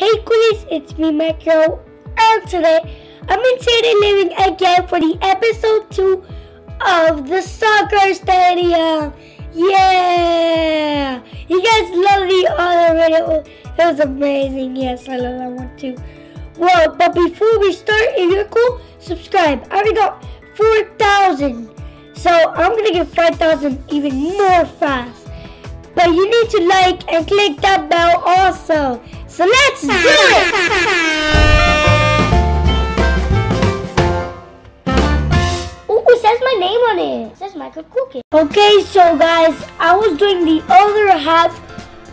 Hey Coolies, it's me Micro, and today I'm inside and living again for the episode 2 of the soccer stadium. Yeah! You guys love the other video. It was amazing. Yes, I love that one too. Well, but before we start, if you're cool, subscribe. I already got 4,000. So I'm going to get 5,000 even more fast. But you need to like and click that bell also. So let's do it! Ooh, it says my name on it. It says Micro Kool Kid. Okay, so guys, I was doing the other half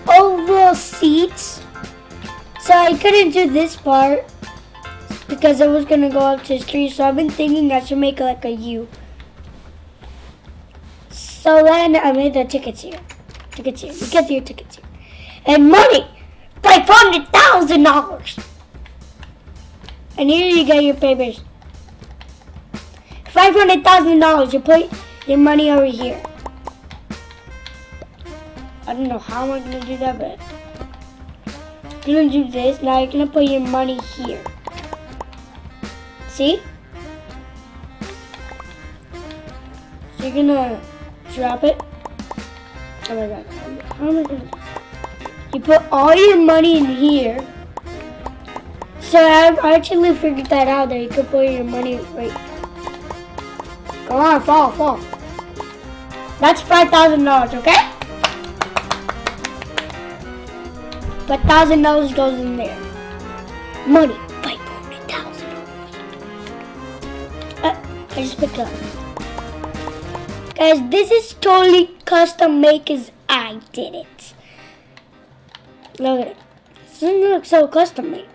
oval seats. So I couldn't do this part because I was going to go up to the street. So I've been thinking I should make like a U. So then I made the tickets here. Tickets here. You get your tickets here. And money! $500,000! And here you get your papers. $500,000! You put your money over here. I don't know how I'm gonna do that, but I'm gonna do this. Now you're gonna put your money here. See? So you're gonna drop it. Oh my god, how am I gonna do that? You put all your money in here. So I've actually figured that out, that you could put your money right. Come on, fall, fall. That's $5,000, okay? But $1,000 goes in there. Money, $500,000. I just picked up. Guys, this is totally custom made because I did it. Look at it. This doesn't look so custom made.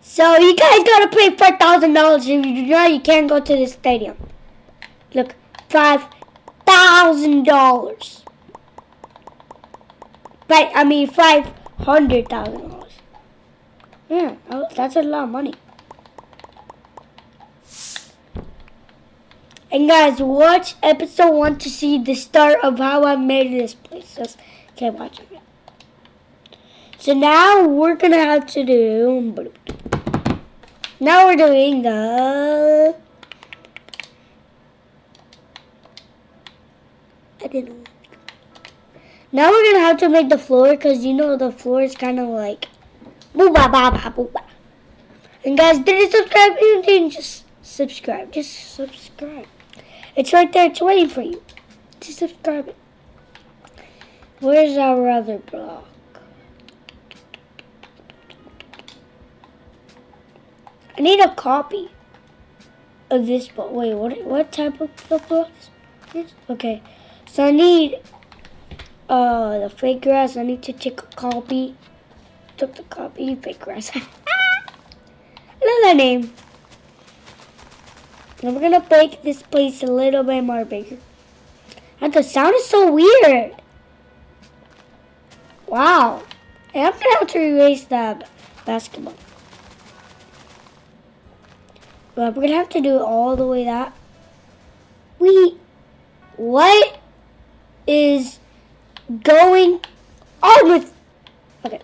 So you guys gotta pay $5,000. If you do not, you can't go to the stadium. Look, $5,000. Right, I mean $500,000. Yeah, that's a lot of money. And guys, watch episode 1 to see the start of how I made this place. Just can't watch it. So now we're going to have to do, now we're doing the, I didn't know. Now we're going to have to make the floor because you know the floor is kind of like, boo-ba-ba-ba-boo-ba. And guys, did you subscribe? If you didn't, just subscribe. Just subscribe. It's right there. It's waiting for you. Just subscribe it. Where's our other block? I need a copy of this book. Wait, what type of book is this? Okay, so I need the fake grass. I need to take a copy. Took the copy, fake grass. Another name. Now we're gonna make this place a little bit more bigger. And the sound is so weird. Wow. And I'm gonna have to erase the basketball. But we're going to have to do it all the way that. What is going on with? Okay.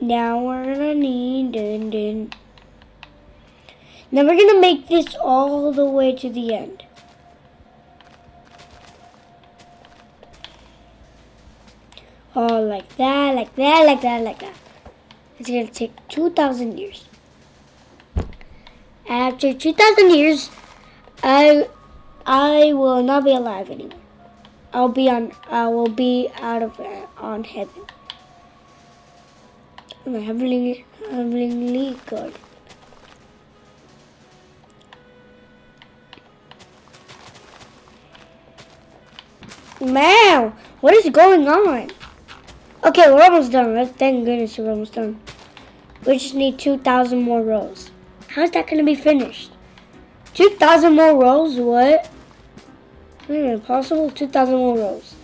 Now we're going to need. Now we're going to make this all the way to the end. Oh, like that, like that, like that, like that. It's going to take 2,000 years. After 2,000 years, I will not be alive anymore. I will be out of on heaven. In the heavenly God. Wow, what is going on? Okay, we're almost done. Thank goodness we're almost done. We just need 2,000 more rows. How's that gonna be finished? 2,000 more rows? What? Impossible. 2,000 more rows.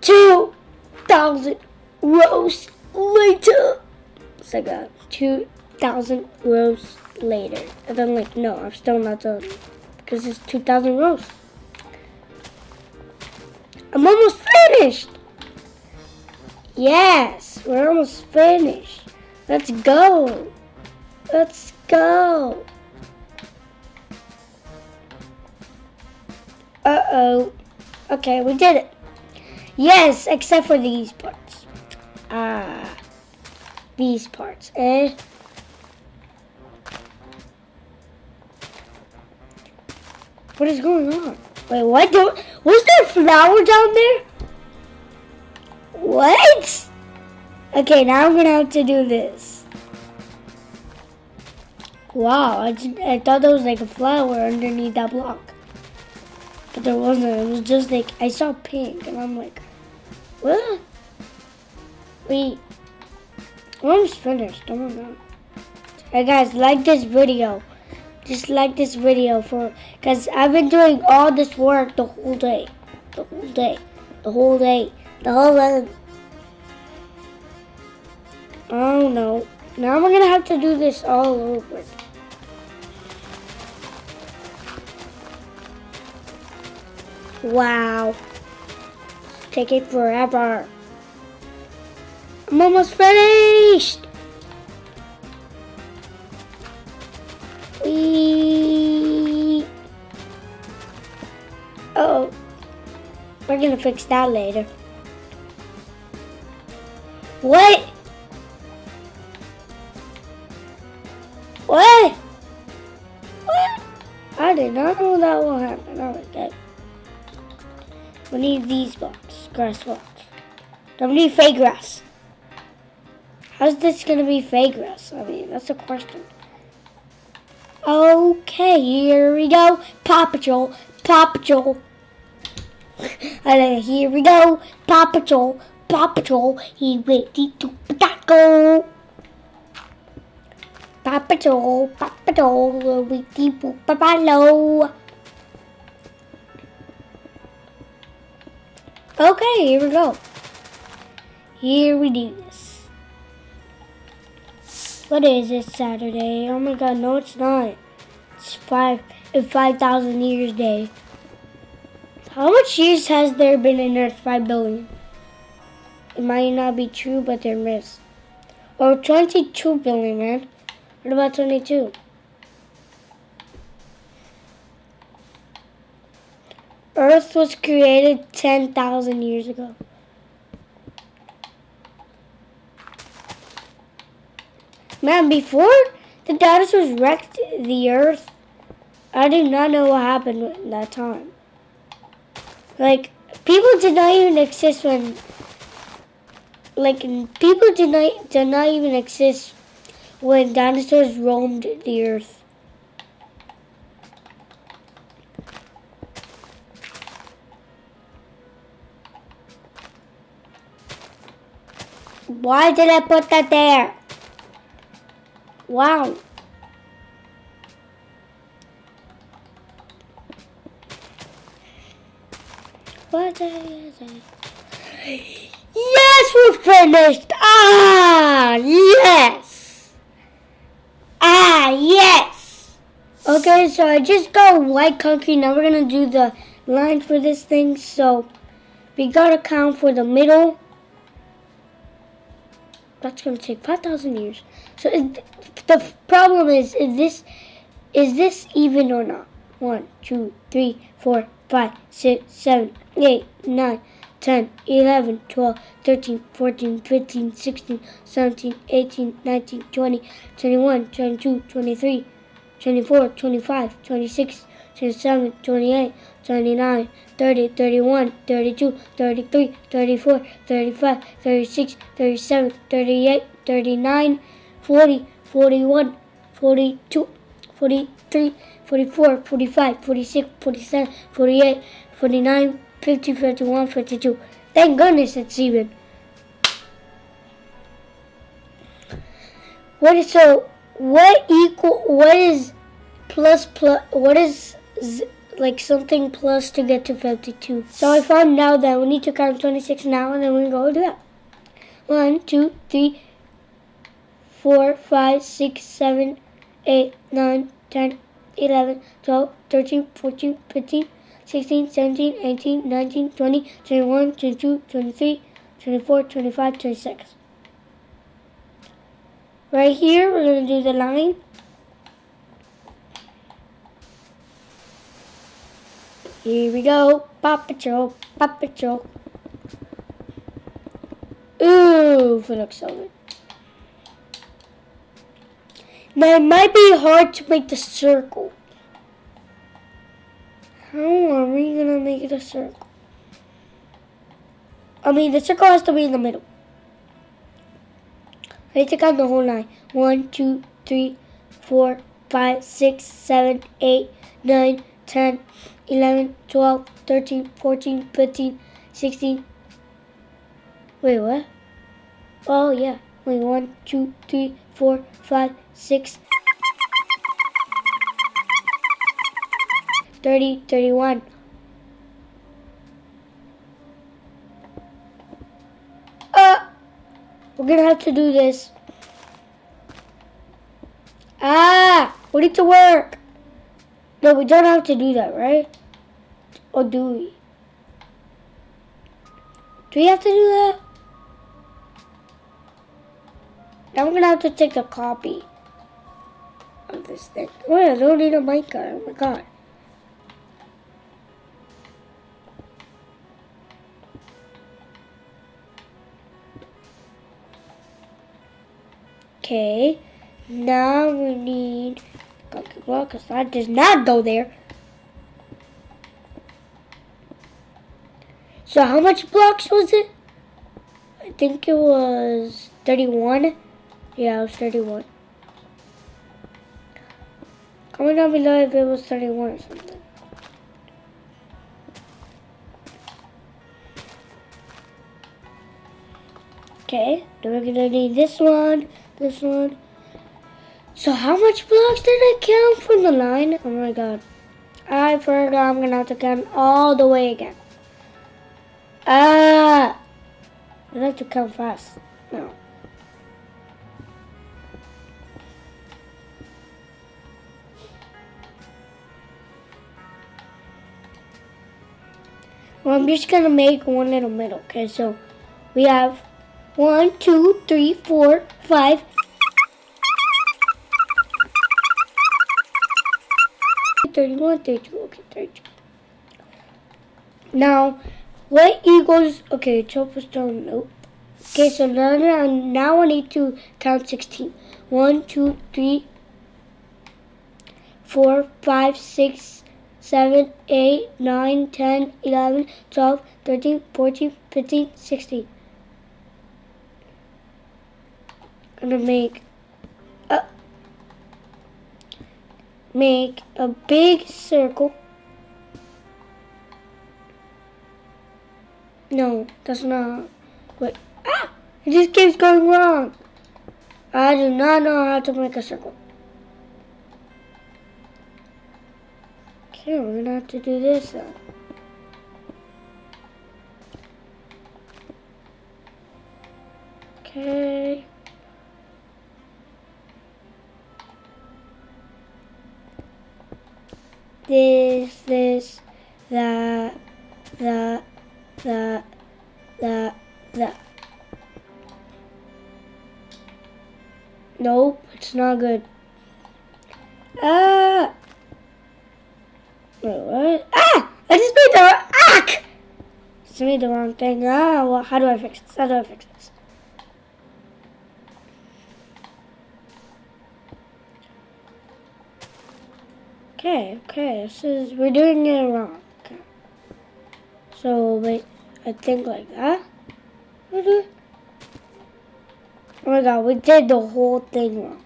2,000 rows later. So I got 2,000 rows later. And then like, no, I'm still not done because it's 2,000 rows. I'm almost finished. Yes, we're almost finished. Let's go. Let's go. Uh-oh. Okay, we did it. Yes, except for these parts. These parts, eh? What is going on? Wait, what? Was there flour down there? What? Okay, now I'm going to have to do this. Wow, I thought there was like a flower underneath that block. But there wasn't. It was just like, I saw pink and I'm like, what? Wait. I'm almost finished. Oh my God. Hey guys, like this video. Just like this video because I've been doing all this work the whole day. The whole day. Oh no. Now we're gonna have to do this all over. Wow. It's taking forever. I'm almost finished. Uh-oh. We're gonna fix that later. What? What? What? I did not know that will happen. Oh my God. We need these blocks. Grass blocks. Don't need fake grass. How's this gonna be fake grass? I mean, that's a question. Okay, here we go. Paw Patrol. Paw Patrol. Here we go. Paw Patrol. Paw Patrol. He went to Patako. Paw Patrol. Paw Patrol. We keep Papalo. Okay, here we go. Here we do this. What is it, Saturday? Oh my God, no it's not. It's 5,000 years day. How much years has there been in Earth? 5 billion. It might not be true, but they're missed. Or 22 billion, man. What about 22? Earth was created 10,000 years ago. Man, before the dinosaurs wrecked the Earth, I did not know what happened at that time. Like, people did not even exist when... Like, people did not even exist when dinosaurs roamed the Earth. Why did I put that there? Wow. What is it? Yes, we're finished. Ah, yes. Ah, yes. Okay, so I just got white concrete. Now we're going to do the line for this thing. So we got to count for the middle. That's going to take 5,000 years. So the problem is this even or not? 1, 2, 3, 4, 5, 6, 7, 8, 9, 10, 11, 12, 13, 14, 15, 16, 17, 18, 19, 20, 21, 22, 23, 24, 25, 26, 27, 28, 29, 30, 31, 32, 33, 34, 35, 36, 37, 38, 39, 40, 41, 42, 43, 44, 45, 46, 47, 48, 49, 50, 51, 52. Thank goodness it's even. What is like something plus to get to 52. So I found out that we need to count 26 now and then we go do that. 1, 2, 3, 4, 5, 6, 7, 8, 9, 10, 11, 12, 13, 14, 15, 16, 17, 18, 19, 20, 21, 22, 23, 24, 25, 26. Right here, we're going to do the line. Here we go. Paw Patrol, Paw Patrol. Ooh, it looks so good. Now, it might be hard to make the circle. How are we going to make it a circle? I mean, the circle has to be in the middle. I need to count the whole line. 1, 2, 3, 4, 5, 6, 7, 8, 9, 10, 11, 12, 13, 14, 15, 16. Wait, what? Oh, yeah. Wait, 1, 2, 3, 4, 5, 6, 30, 31. We're gonna have to do this. We need to work. No, we don't have to do that, right? Or do we? Do we have to do that? Now I'm gonna have to take a copy of this thing. Wait, I don't need a mic card. Oh my god. Okay, now we need cookie block because that does not go there. So how much blocks was it? I think it was 31. Yeah, it was 31. Comment down below if it was 31 or something. Okay, then we're gonna need this one. This one. So how much blocks did I count from the line? Oh my god. I forgot. I'm going to have to count all the way again. I have to count fast. No. Well, I'm just going to make one little middle. Okay, so we have 1, 2, 3, 4, 5. Okay, 32. Now, what equals... Okay, choppers down, nope. Okay, so now I need to count 16. 1, 2, 3, 4, 5, 6, 7, 8, 9, 10, 11, 12, 13, 14, 15, 16. Gonna make a big circle. No, that's not. Wait, it just keeps going wrong. I do not know how to make a circle. Okay, we're gonna have to do this though. Okay. This, that. Nope, it's not good. Wait, what? I just made the wrong, Just made the wrong thing. Well, how do I fix this? Okay, this is, we're doing it wrong. Okay. So, wait, I think like that. Oh my god, we did the whole thing wrong.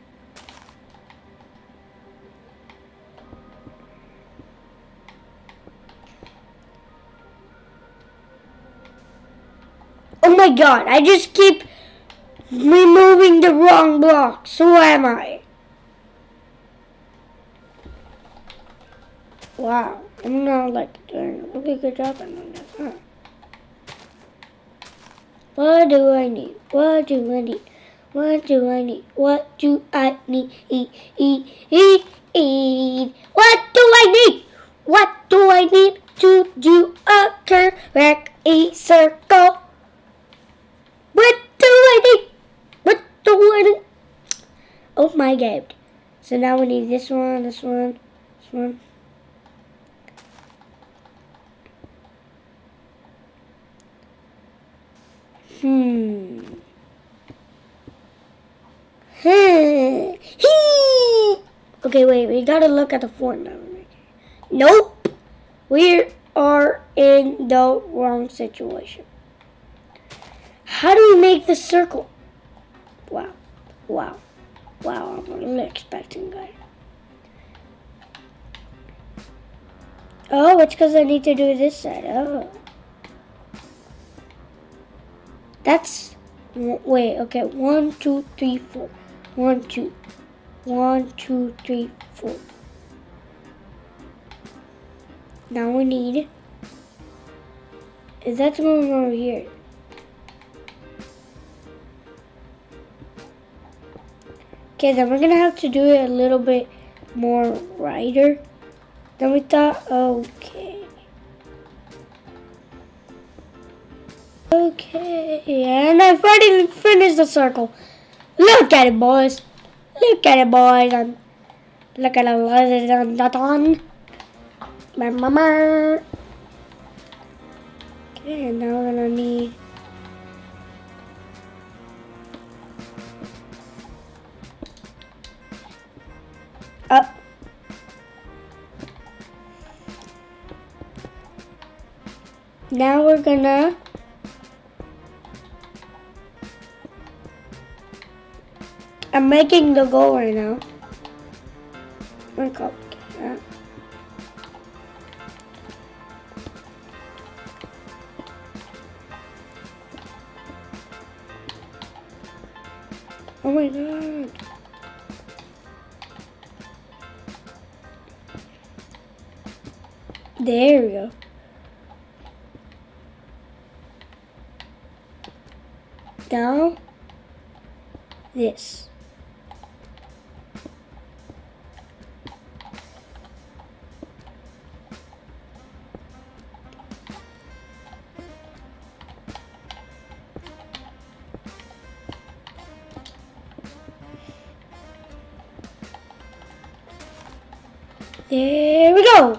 Oh my god, I just keep removing the wrong blocks. Who am I? Wow, I'm not like doing a really good job on this, huh? What do I need? What do I need? What do I need? What do I need? What do I need? What do I need to do a correct circle? Oh my god. So now we need this one, this one, this one. Okay, wait, we gotta look at the font now. Nope. We are in the wrong situation. How do we make this circle? Wow. Wow. Wow, I wasn't expecting that. Oh, it's because I need to do this side. Oh. That's... Wait, okay. 1, 2, 3, 4. 1, 2. 1, 2, 3, 4. Now we need... Is that going over here? Okay, then we're going to have to do it a little bit more wider than we thought. Okay. Okay, and I finally finished the circle. Look at it, boys. Look at it, boys. And look at it, boys. And that on. Okay, and now we're going to need... Up. Now we're gonna I'm making the goal right now. Oh my god. There we go. Now, this. There we go.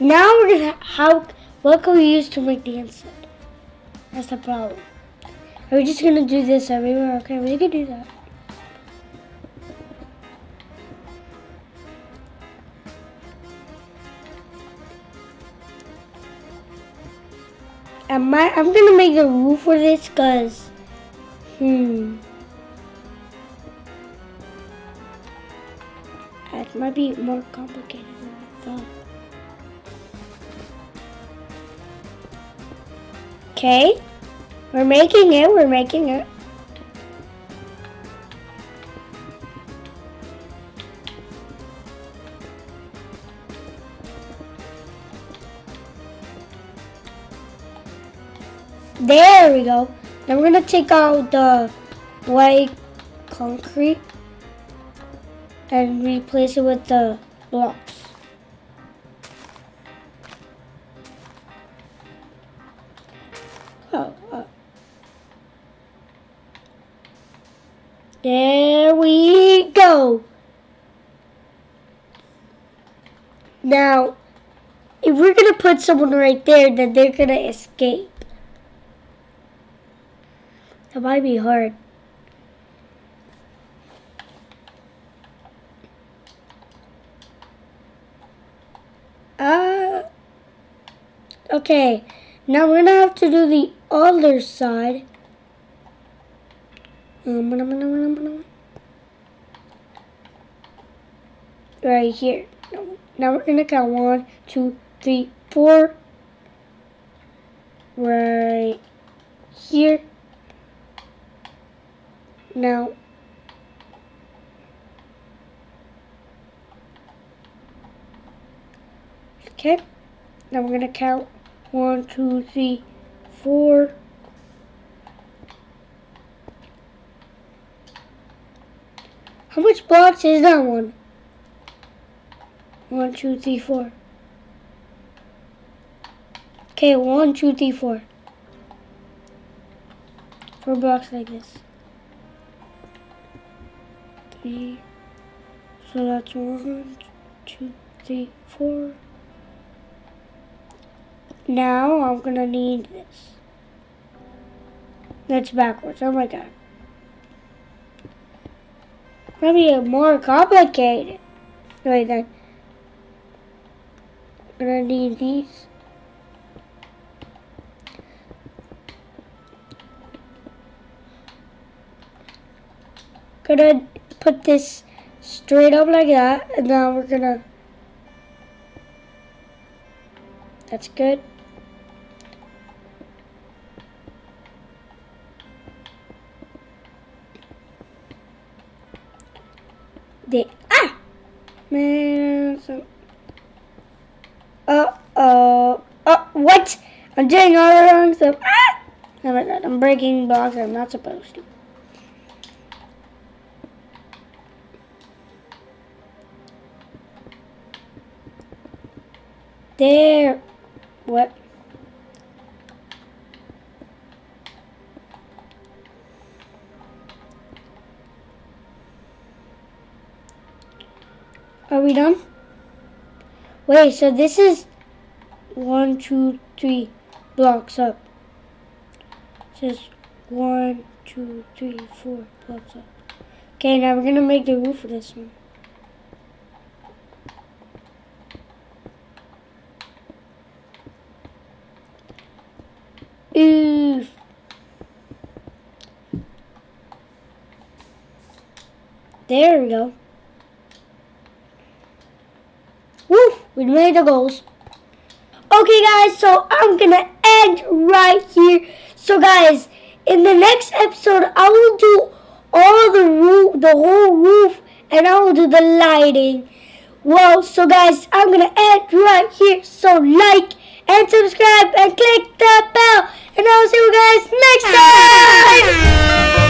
Now we're gonna what can we use to make the inside? That's the problem. Are we just gonna do this everywhere? Okay, we can do that. I'm gonna make the roof for this because that might be more complicated than I thought. Okay, we're making it, There we go. Now we're gonna take out the white concrete and replace it with the blocks. There we go. Now, if we're going to put someone right there, then they're going to escape. That might be hard. Okay. Now we're going to have to do the other side. Right here. Now we're gonna count 1, 2, 3, 4. Right here. Now. Okay. Now we're gonna count 1, 2, 3, 4. How much blocks is that one? 1, 2, 3, 4. Okay, 1, 2, 3, 4. 4 blocks like this. 3. So that's 1, 2, 3, 4. Now I'm gonna need this. That's backwards. Oh my god. Maybe more complicated. Wait, then I'm gonna need these. Gonna put this straight up like that, and now we're gonna. That's good. Man, so what? I'm doing all the wrong stuff. Oh my god, I'm breaking blocks I'm not supposed to. There. What? Are we done? Wait, so this is 1, 2, 3 blocks up. This is 1, 2, 3, 4 blocks up. Okay, now we're gonna make the roof of this one. Ooh. There we go. Woo! We made the goals. Okay guys, so I'm gonna end right here. So guys, in the next episode I will do all the roof, the whole roof, and I will do the lighting. Well, so guys, I'm gonna end right here. So like and subscribe and click the bell, and I'll see you guys next time.